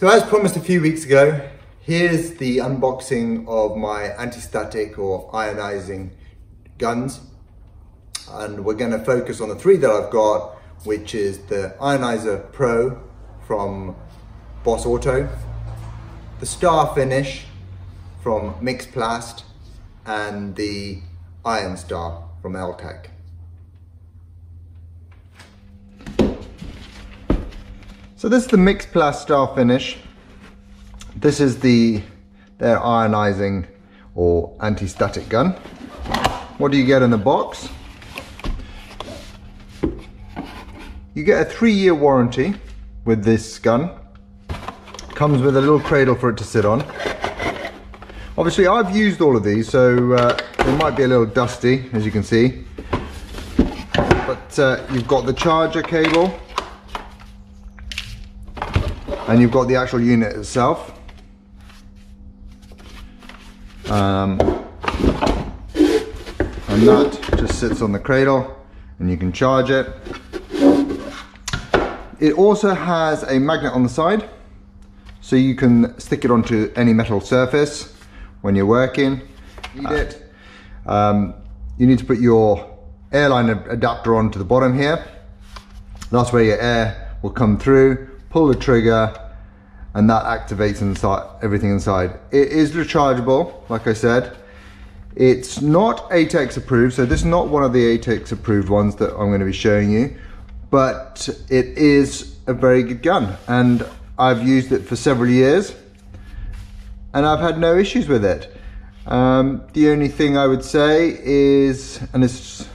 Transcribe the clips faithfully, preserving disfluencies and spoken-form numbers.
So as promised a few weeks ago, here's the unboxing of my anti-static or ionizing guns. And we're going to focus on the three that I've got, which is the Ionizer Pro from Boss Auto, the Star Finish from Mixplast, and the IonStar from Eltec. So this is the Mixplast Star Finish. This is the their ionizing or anti-static gun. What do you get in the box? You get a three-year warranty with this gun. Comes with a little cradle for it to sit on. Obviously I've used all of these, so uh, they might be a little dusty, as you can see. But uh, you've got the charger cable, and you've got the actual unit itself. Um, and that just sits on the cradle, and you can charge it. It also has a magnet on the side, so you can stick it onto any metal surface when you're working. Need it. Um, you need to put your airline adapter onto the bottom here. That's where your air will come through. Pull the trigger, and that activates inside, everything inside. It is rechargeable, like I said. It's not ATEX approved, so this is not one of the ATEX approved ones that I'm going to be showing you. But it is a very good gun, and I've used it for several years and I've had no issues with it. Um, the only thing I would say is, and it's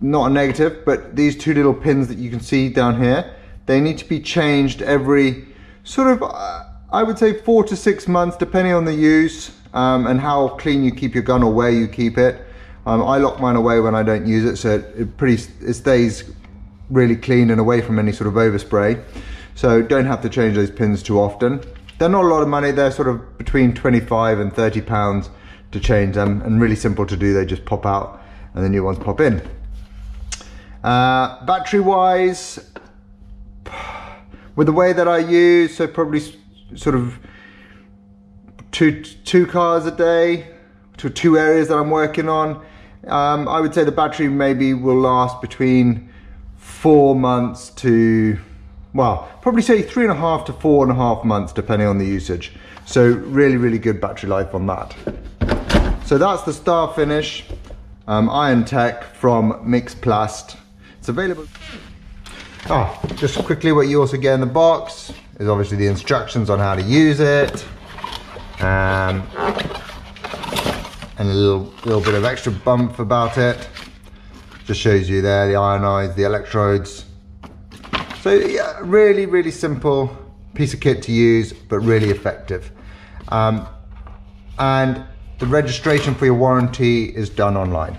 not a negative, but these two little pins that you can see down here, they need to be changed every sort of, uh, I would say four to six months, depending on the use um, and how clean you keep your gun or where you keep it. Um, I lock mine away when I don't use it, so it, it pretty it stays really clean and away from any sort of overspray. So don't have to change those pins too often. They're not a lot of money. They're sort of between twenty-five and thirty pounds to change them, and really simple to do. They just pop out and the new ones pop in. Uh, battery wise, with the way that I use, so probably sort of two two cars a day to two areas that I'm working on, um, I would say the battery maybe will last between four months to, well, probably say three and a half to four and a half months, depending on the usage. So really, really good battery life on that. So that's the Star Finish um, Ionizer from Mixplast. It's available. Oh, just quickly, what you also get in the box is obviously the instructions on how to use it, um, and a little, little bit of extra bump about it. Just shows you there the ionizer, the electrodes. So yeah, really, really simple piece of kit to use, but really effective. Um, and the registration for your warranty is done online.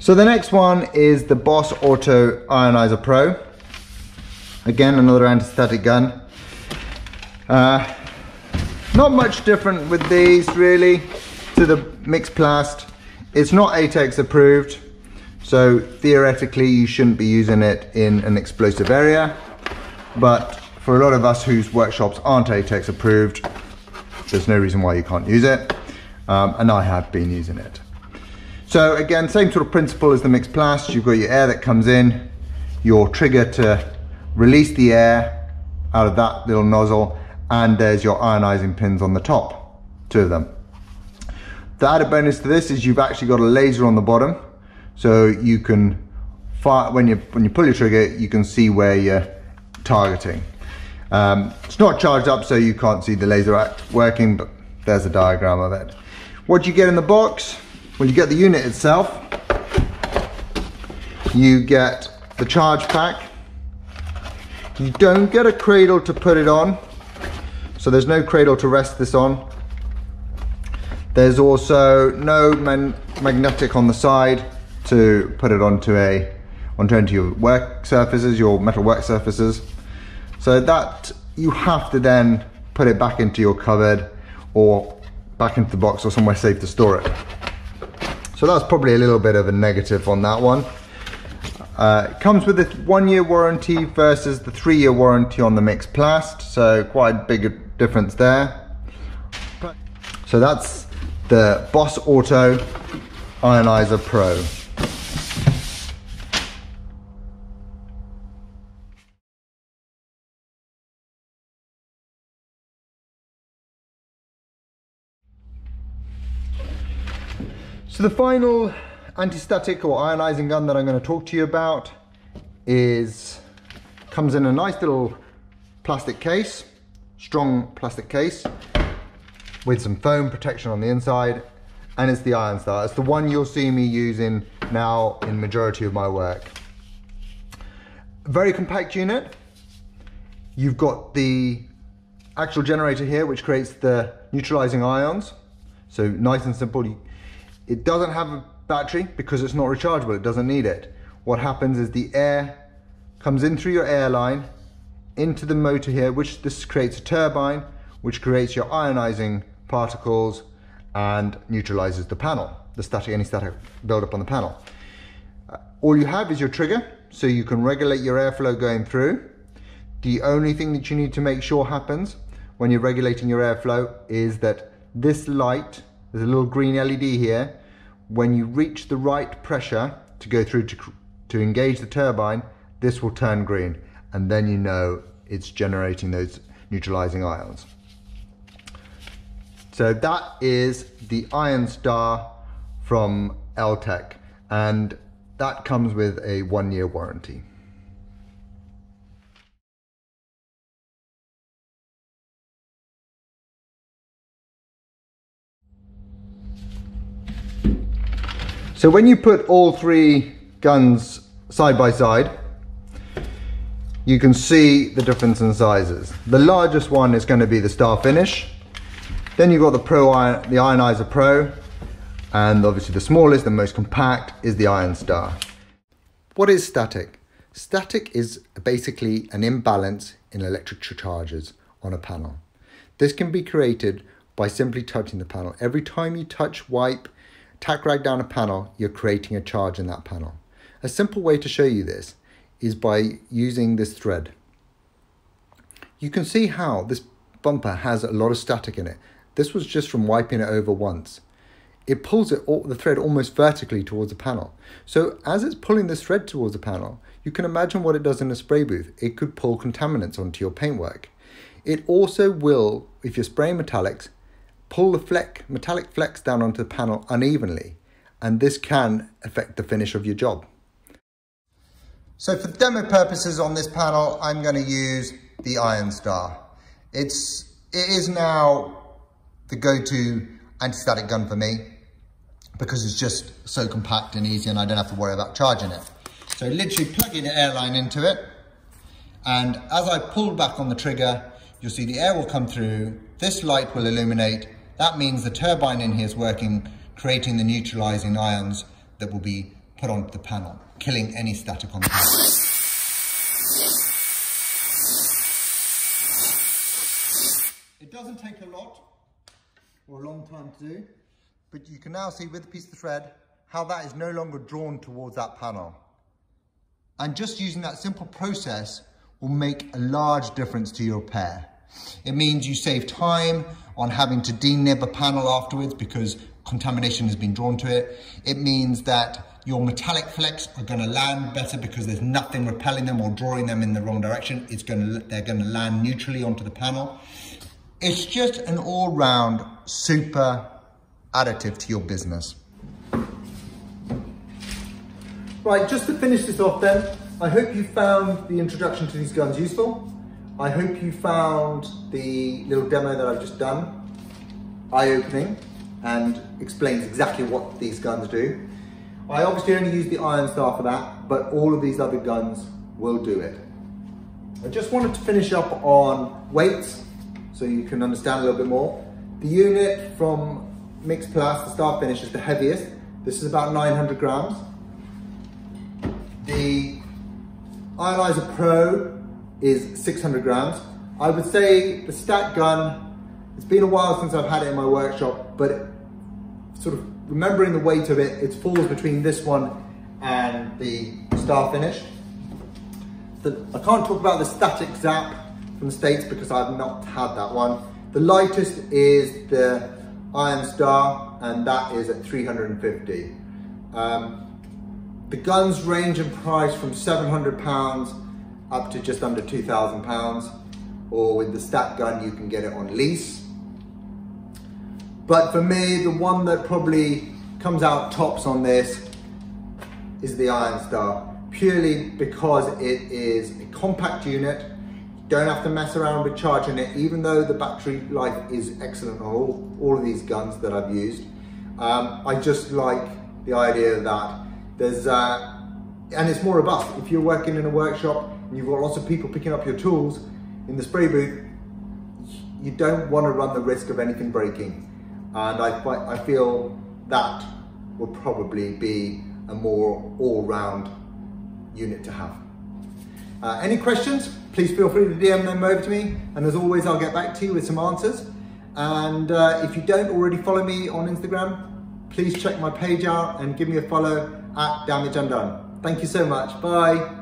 So the next one is the Boss Auto Ionizer Pro. Again, another anti-static gun. Uh, not much different with these really to the Mixplast. It's not ATEX approved, so theoretically you shouldn't be using it in an explosive area. But for a lot of us whose workshops aren't ATEX approved, there's no reason why you can't use it. Um, and I have been using it. So again, same sort of principle as the Mixplast. You've got your air that comes in, your trigger to release the air out of that little nozzle, and there's your ionizing pins on the top, two of them. The added bonus to this is you've actually got a laser on the bottom, so you can fire, when you when you pull your trigger, you can see where you're targeting. Um, it's not charged up, so you can't see the laser act working, but there's a diagram of it. What do you get in the box? Well, you get the unit itself, you get the charge pack, you don't get a cradle to put it on, so there's no cradle to rest this on. There's also no man magnetic on the side to put it onto a onto your work surfaces, your metal work surfaces. So that you have to then put it back into your cupboard or back into the box or somewhere safe to store it. So that's probably a little bit of a negative on that one. Uh, it comes with a one-year warranty versus the three-year warranty on the Mixplast, so quite a big difference there. So that's the Boss Auto Ionizer Pro. So the final anti-static or ionizing gun that I'm going to talk to you about is comes in a nice little plastic case, strong plastic case with some foam protection on the inside, and it's the IonStar. It's the one you'll see me using now in majority of my work. Very compact unit. You've got the actual generator here which creates the neutralizing ions, so nice and simple. It doesn't have a battery because it's not rechargeable, it doesn't need it. What happens is the air comes in through your air line into the motor here, which this creates a turbine, which creates your ionizing particles and neutralizes the panel, the static, any static buildup on the panel. Uh, all you have is your trigger, so you can regulate your airflow going through. The only thing that you need to make sure happens when you're regulating your airflow is that this light, there's a little green L E D here, when you reach the right pressure to go through to, to engage the turbine, this will turn green, and then you know it's generating those neutralizing ions. So that is the IonStar from Eltec, and that comes with a one-year warranty. So when you put all three guns side by side, you can see the difference in sizes. The largest one is going to be the Star Finish. Then you've got the Pro, Ion, the Ionizer Pro, and obviously the smallest and most compact is the IonStar. What is static? Static is basically an imbalance in electric charges on a panel. This can be created by simply touching the panel. Every time you touch, wipe, tack rag down a panel, you're creating a charge in that panel. A simple way to show you this is by using this thread. You can see how this bumper has a lot of static in it. This was just from wiping it over once. It pulls it all, the thread almost vertically towards the panel. So as it's pulling this thread towards the panel, you can imagine what it does in a spray booth. It could pull contaminants onto your paintwork. It also will, if you're spraying metallics, pull the fleck, metallic flecks down onto the panel unevenly, and this can affect the finish of your job. So for demo purposes on this panel, I'm going to use the IonStar. It's, it is now the go-to anti-static gun for me because it's just so compact and easy and I don't have to worry about charging it. So literally plugging the air line into it, and as I pull back on the trigger, you'll see the air will come through, this light will illuminate. That means the turbine in here is working, creating the neutralizing ions that will be put onto the panel, killing any static on the panel. It doesn't take a lot or a long time to do, but you can now see with a piece of thread how that is no longer drawn towards that panel. And just using that simple process will make a large difference to your repair. It means you save time on having to denib a panel afterwards because contamination has been drawn to it. It means that your metallic flecks are going to land better because there's nothing repelling them or drawing them in the wrong direction. It's going to, they're going to land neutrally onto the panel. It's just an all-round super additive to your business. Right, just to finish this off then, I hope you found the introduction to these guns useful. I hope you found the little demo that I've just done eye-opening and explains exactly what these guns do. I obviously only use the IonStar for that, but all of these other guns will do it. I just wanted to finish up on weights so you can understand a little bit more. The unit from Mixplast, the Star Finish, is the heaviest. This is about nine hundred grams. The Ionizer Pro is six hundred grams. I would say the Stat Gun, it's been a while since I've had it in my workshop, but sort of remembering the weight of it, it falls between this one and the Star Finish. The, I can't talk about the Static Zap from the States because I've not had that one. The lightest is the IonStar, and that is at three hundred and fifty. Um, the guns range in price from seven hundred pounds up to just under two thousand pounds, or with the Stat Gun you can get it on lease. But for me, the one that probably comes out tops on this is the IonStar, purely because it is a compact unit. You don't have to mess around with charging it, even though the battery life is excellent on all, all of these guns that I've used. Um, I just like the idea that there's, uh, and it's more robust. If you're working in a workshop and you've got lots of people picking up your tools in the spray booth, you don't want to run the risk of anything breaking. And I, I feel that will probably be a more all-round unit to have. Uh, any questions, please feel free to D M them over to me, and as always I'll get back to you with some answers. And uh, if you don't already follow me on Instagram, please check my page out and give me a follow at Damage Undone. Thank you so much, bye.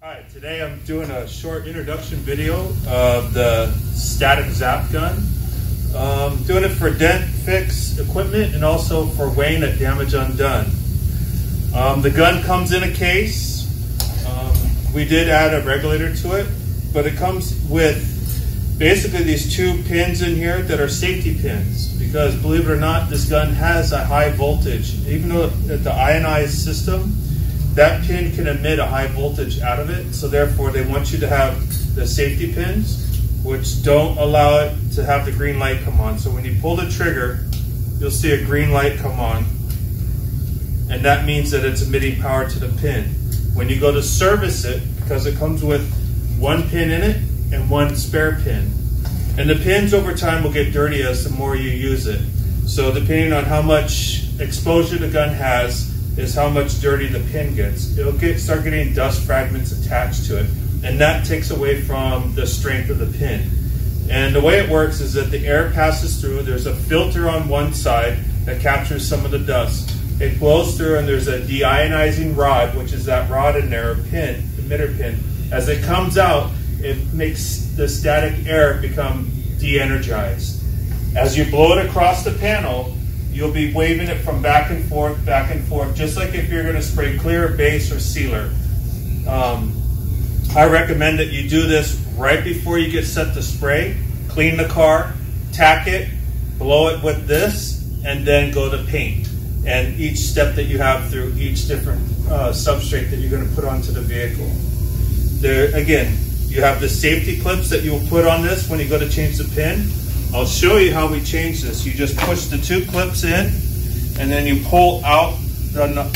Hi, today I'm doing a short introduction video of the Static Zap Gun. Um, doing it for Dent Fix Equipment and also for Wayne at Damage Undone. Um, the gun comes in a case. Um, we did add a regulator to it, but it comes with basically these two pins in here that are safety pins, because believe it or not, this gun has a high voltage. Even though the ionized system, that pin can emit a high voltage out of it, so therefore they want you to have the safety pins, which don't allow it to have the green light come on. So when you pull the trigger, you'll see a green light come on, and that means that it's emitting power to the pin. When you go to service it, because it comes with one pin in it and one spare pin, and the pins over time will get dirty as the more you use it. So depending on how much exposure the gun has is how much dirty the pin gets. It'll get start getting dust fragments attached to it, and that takes away from the strength of the pin. And the way it works is that the air passes through, there's a filter on one side that captures some of the dust. It blows through, and there's a deionizing rod, which is that rod in there, a pin, emitter pin. As it comes out, it makes the static air become de-energized. As you blow it across the panel, you'll be waving it from back and forth, back and forth, just like if you're gonna spray clear, base, or sealer. Um, I recommend that you do this right before you get set to spray. Clean the car, tack it, blow it with this, and then go to paint. And each step that you have through each different uh, substrate that you're gonna put onto the vehicle. There, again, you have the safety clips that you'll put on this when you go to change the pin. I'll show you how we change this. You just push the two clips in, and then you pull out the,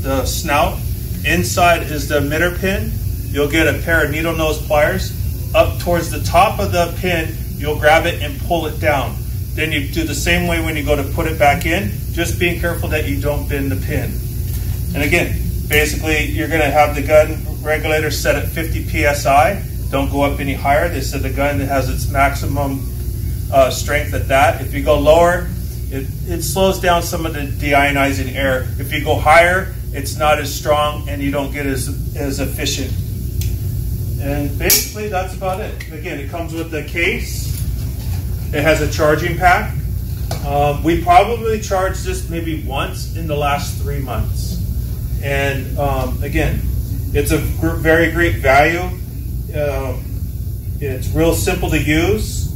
the snout. Inside is the emitter pin. You'll get a pair of needle nose pliers. Up towards the top of the pin, you'll grab it and pull it down. Then you do the same way when you go to put it back in, just being careful that you don't bend the pin. And again, basically, you're gonna have the gun regulator set at fifty P S I. Don't go up any higher. They said the gun has its maximum Uh, strength at that. If you go lower, it, it slows down some of the deionizing air. If you go higher, it's not as strong and you don't get as, as efficient. And basically that's about it. Again, it comes with the case. It has a charging pack. Um, we probably charged this maybe once in the last three months. And um, again, it's a gr very great value. Uh, it's real simple to use.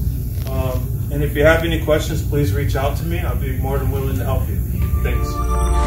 Um, and if you have any questions, please reach out to me. I'll be more than willing to help you. Thanks.